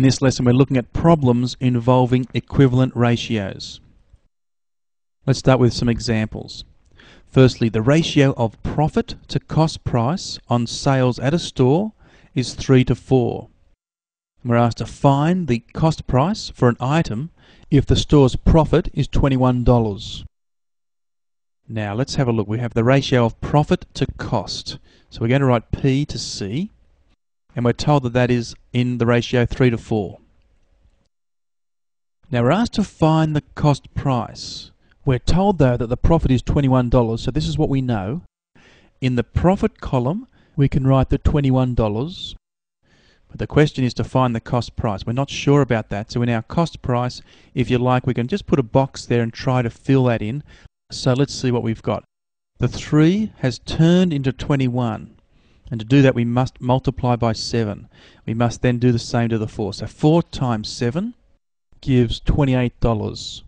In this lesson we're looking at problems involving equivalent ratios. Let's start with some examples. Firstly, the ratio of profit to cost price on sales at a store is 3 to 4. We're asked to find the cost price for an item if the store's profit is $21. Now let's have a look. We have the ratio of profit to cost. So we're going to write P to C. And we're told that that is in the ratio 3 to 4. Now we're asked to find the cost price. We're told though that the profit is $21, so this is what we know. In the profit column we can write the $21, but the question is to find the cost price. We're not sure about that, so in our cost price, if you like, we can just put a box there and try to fill that in. So let's see what we've got. The 3 has turned into 21. And to do that, we must multiply by 7. We must then do the same to the 4. So 4 times 7 gives $28.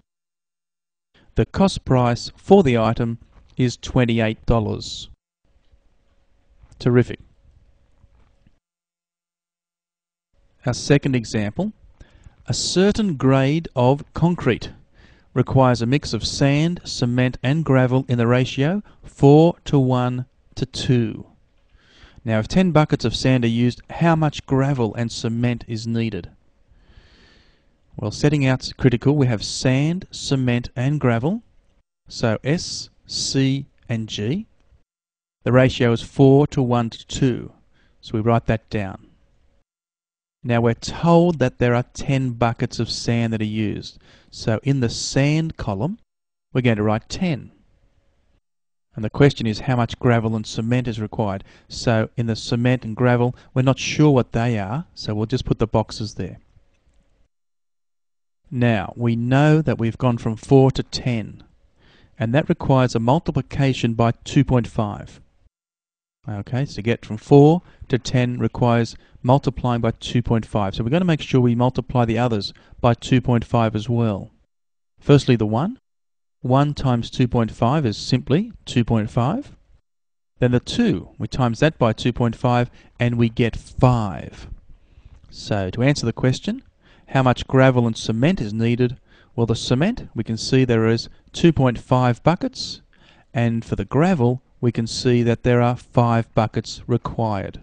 The cost price for the item is $28. Terrific. Our second example. A certain grade of concrete requires a mix of sand, cement and gravel in the ratio 4 to 1 to 2. Now if 10 buckets of sand are used, how much gravel and cement is needed? Well, setting out's critical. We have sand, cement and gravel. So S, C and G. The ratio is 4 to 1 to 2. So we write that down. Now we're told that there are 10 buckets of sand that are used. So in the sand column, we're going to write 10. And the question is how much gravel and cement is required. So in the cement and gravel, we're not sure what they are, so we'll just put the boxes there. Now, we know that we've gone from 4 to 10, and that requires a multiplication by 2.5. Okay, so to get from 4 to 10 requires multiplying by 2.5. So we're going to make sure we multiply the others by 2.5 as well. Firstly, the 1. 1 times 2.5 is simply 2.5. Then the 2, we times that by 2.5 and we get 5. So to answer the question, how much gravel and cement is needed? Well, the cement, we can see there is 2.5 buckets, and for the gravel, we can see that there are 5 buckets required.